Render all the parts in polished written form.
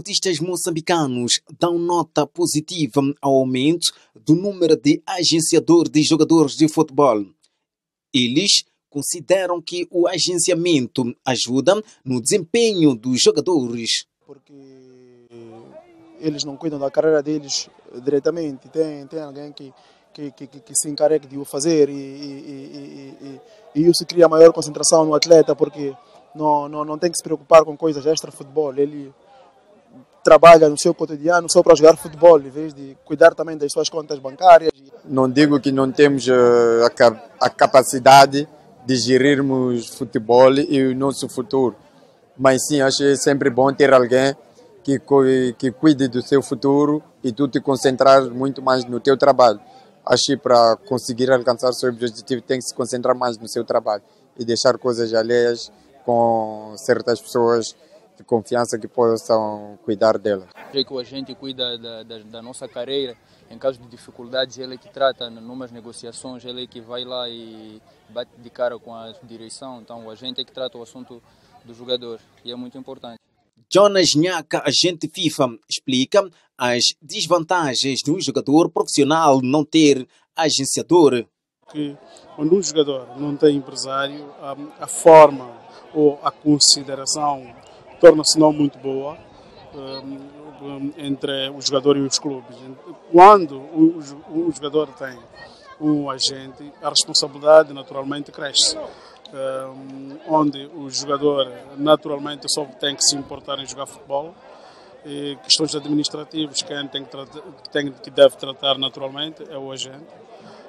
desportistas moçambicanos dão nota positiva ao aumento do número de agenciadores de jogadores de futebol. Eles consideram que o agenciamento ajuda no desempenho dos jogadores. Porque eles não cuidam da carreira deles diretamente, tem alguém que se encarregue de o fazer e isso cria maior concentração no atleta, porque não tem que se preocupar com coisas extra-futebol. Ele trabalha no seu cotidiano só para jogar futebol, em vez de cuidar também das suas contas bancárias. Não digo que não temos a capacidade de gerirmos futebol e o nosso futuro, mas sim, acho que é sempre bom ter alguém que cuide do seu futuro e tu te concentrar muito mais no teu trabalho. Acho que para conseguir alcançar seu objetivo tem que se concentrar mais no seu trabalho e deixar coisas alheias com certas pessoas de confiança que possam cuidar dela. Que a gente cuida da nossa carreira, em caso de dificuldades ele é que trata, numas negociações ele é que vai lá e bate de cara com a direção, então a gente é que trata o assunto do jogador e é muito importante. Jonas Nhaca, agente FIFA, explica as desvantagens de um jogador profissional não ter agenciador. Que quando um jogador não tem empresário, a forma ou a consideração torna-se não muito boa entre o jogador e os clubes. Quando o jogador tem um agente, a responsabilidade naturalmente cresce, onde o jogador naturalmente só tem que se importar em jogar futebol, e questões administrativas quem deve tratar naturalmente é o agente,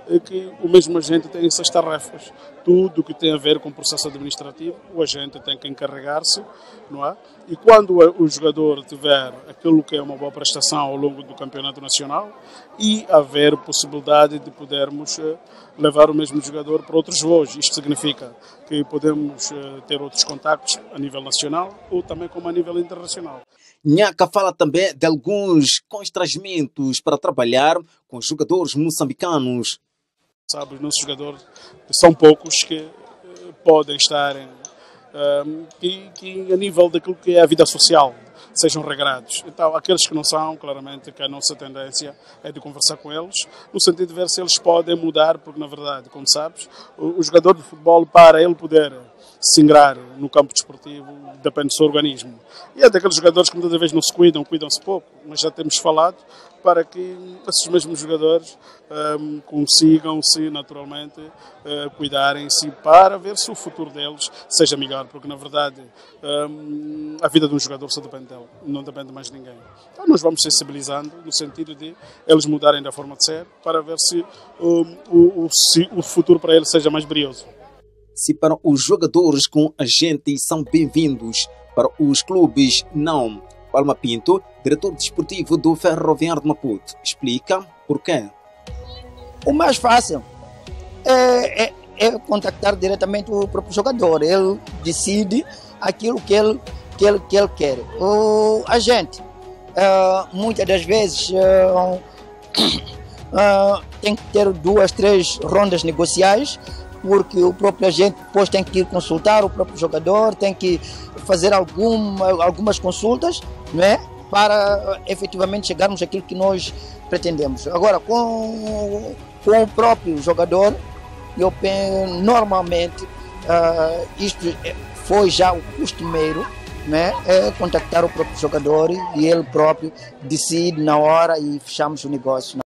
e que o mesmo agente tem essas tarefas. Tudo o que tem a ver com o processo administrativo, o agente tem que encarregar-se, não é? E quando o jogador tiver aquilo que é uma boa prestação ao longo do campeonato nacional e haver possibilidade de podermos levar o mesmo jogador para outros voos, isto significa que podemos ter outros contactos a nível nacional ou também como a nível internacional. Nhaca fala também de alguns constrangimentos para trabalhar com jogadores moçambicanos. Sabe, os nossos jogadores são poucos que podem estar, que a nível daquilo que é a vida social, sejam regrados. Então, aqueles que não são, claramente que a nossa tendência é de conversar com eles, no sentido de ver se eles podem mudar, porque na verdade, como sabes, o jogador de futebol, para ele poder se ingrar no campo desportivo, depende do seu organismo. E é daqueles jogadores que muitas vezes não se cuidam, cuidam-se pouco, mas já temos falado para que esses mesmos jogadores consigam-se naturalmente cuidarem-se para ver se o futuro deles seja melhor, porque na verdade a vida de um jogador só depende dele, não depende mais de ninguém. Então nós vamos sensibilizando no sentido de eles mudarem da forma de ser para ver se o futuro para eles seja mais brioso. Se para os jogadores com agentes são bem-vindos, para os clubes não. Palma Pinto, diretor desportivo do Ferroviário de Maputo, explica porquê. O mais fácil é contactar diretamente o próprio jogador. Ele decide aquilo que ele quer. O agente, muitas das vezes, tem que ter 2, 3 rondas negociais, porque o próprio agente depois tem que ir consultar o próprio jogador, tem que fazer algumas consultas, não é? Para efetivamente chegarmos àquilo que nós pretendemos. Agora, com o próprio jogador, eu normalmente isto foi já o costumeiro, não é? É contactar o próprio jogador e ele próprio decide na hora e fechamos o negócio.